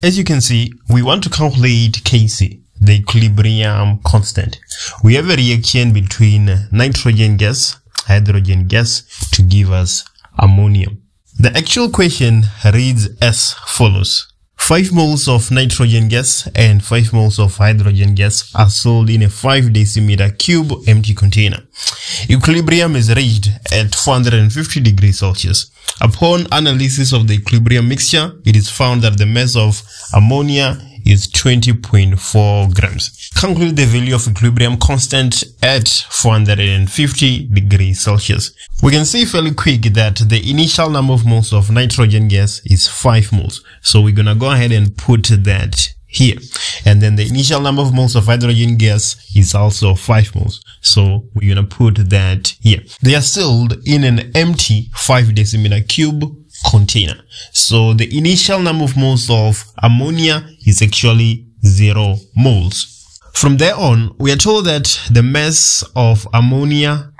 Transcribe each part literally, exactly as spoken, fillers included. As you can see, we want to calculate K C, the equilibrium constant. We have a reaction between nitrogen gas, hydrogen gas to give us ammonium. The actual question reads as follows. five moles of nitrogen gas and five moles of hydrogen gas are sold in a five decimeter cube empty container. Equilibrium is reached at four hundred fifty degrees Celsius. Upon analysis of the equilibrium mixture, it is found that the mass of ammonia is twenty point four grams. Calculate the value of equilibrium constant at four hundred fifty degrees Celsius. We can see fairly quick that the initial number of moles of nitrogen gas is five moles. So we're gonna go ahead and put that here. And then the initial number of moles of hydrogen gas is also five moles. So we're gonna put that here. They are sold in an empty five decimeter cube container. So the initial number of moles of ammonia is actually zero moles. From there on, we are told that the mass of ammonia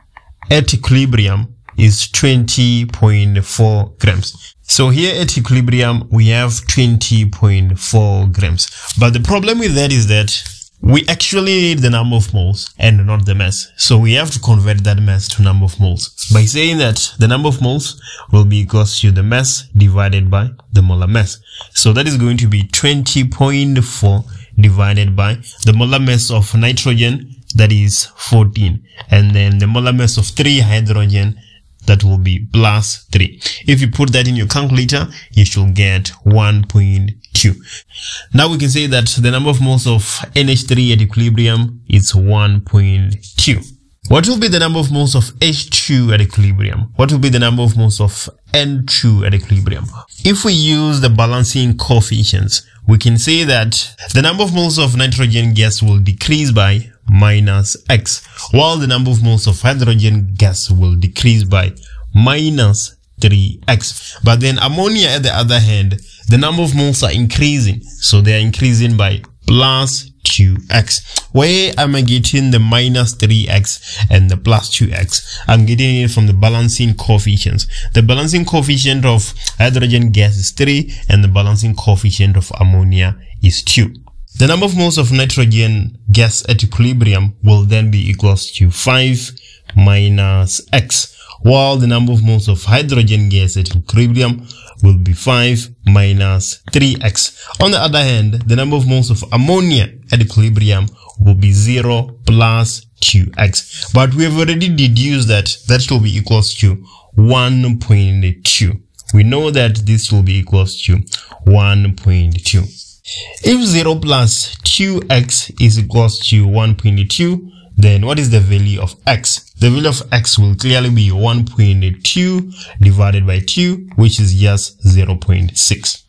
at equilibrium is twenty point four grams. So here at equilibrium, we have twenty point four grams. But the problem with that is that we actually need the number of moles and not the mass. So we have to convert that mass to number of moles by saying that the number of moles will be equals to the mass divided by the molar mass. So that is going to be twenty point four divided by the molar mass of nitrogen, that is fourteen. And then the molar mass of three hydrogen, that will be plus three. If you put that in your calculator, you should get one point two. Now we can say that the number of moles of N H three at equilibrium is one point two. What will be the number of moles of H two at equilibrium? What will be the number of moles of N two at equilibrium? If we use the balancing coefficients, we can say that the number of moles of nitrogen gas will decrease by minus x, while the number of moles of hydrogen gas will decrease by minus three x. But then ammonia, at the other hand, the number of moles are increasing, so they are increasing by plus two x. Where am I getting the minus three x and the plus two x? I'm getting it from the balancing coefficients. The balancing coefficient of hydrogen gas is three and the balancing coefficient of ammonia is two. The number of moles of nitrogen gas at equilibrium will then be equals to five minus x, while the number of moles of hydrogen gas at equilibrium will be five minus three x. On the other hand, the number of moles of ammonia at equilibrium will be zero plus two x. But we have already deduced that that will be equals to one point two. We know that this will be equals to one point two. If zero plus two x is equals to one point two, then what is the value of x? The value of x will clearly be one point two divided by two, which is just zero point six.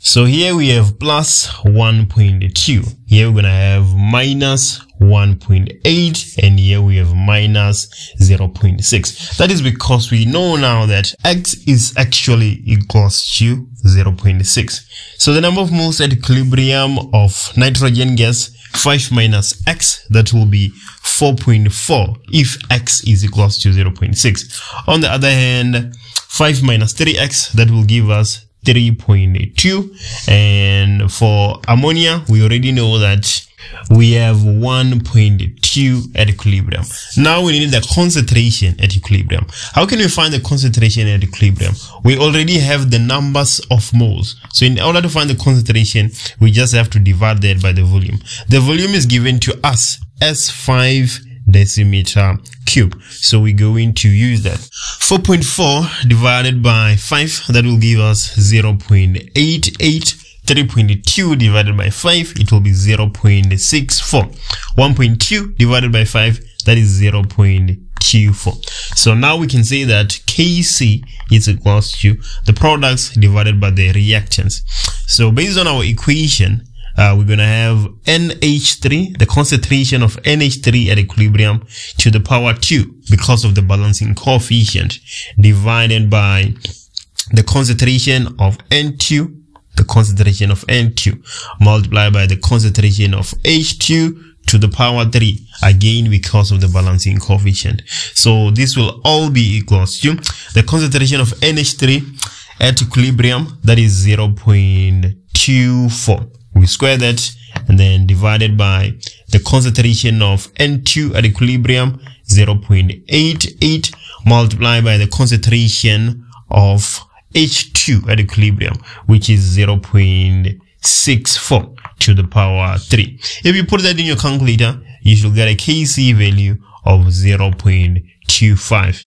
So here we have plus one point two. Here we're going to have minus one point eight, and here we have minus zero point six. That is because we know now that x is actually equals to zero point six. So the number of moles at equilibrium of nitrogen gas, five minus x, that will be four point four if x is equals to zero point six. On the other hand, five minus three x, that will give us three point two. And for ammonia, we already know that we have one point two at equilibrium. Now we need the concentration at equilibrium. How can we find the concentration at equilibrium? We already have the numbers of moles. So in order to find the concentration, we just have to divide that by the volume. The volume is given to us as five decimeter cube. So we're going to use that. four point four divided by five, that will give us zero point eight eight. three point two divided by five, it will be zero point six four. one point two divided by five, that is zero point two four. So now we can say that K C is equals to the products divided by the reactants. So based on our equation, uh, we're going to have N H three, the concentration of N H three at equilibrium to the power two because of the balancing coefficient, divided by the concentration of N two, the concentration of N two, multiplied by the concentration of H two to the power three, again because of the balancing coefficient. So this will all be equals to the concentration of N H three at equilibrium, that is zero point two four. We square that and then divided by the concentration of N two at equilibrium, zero point eight eight, multiplied by the concentration of H two at equilibrium, which is zero point six four to the power three. If you put that in your calculator, you should get a K C value of zero point two five.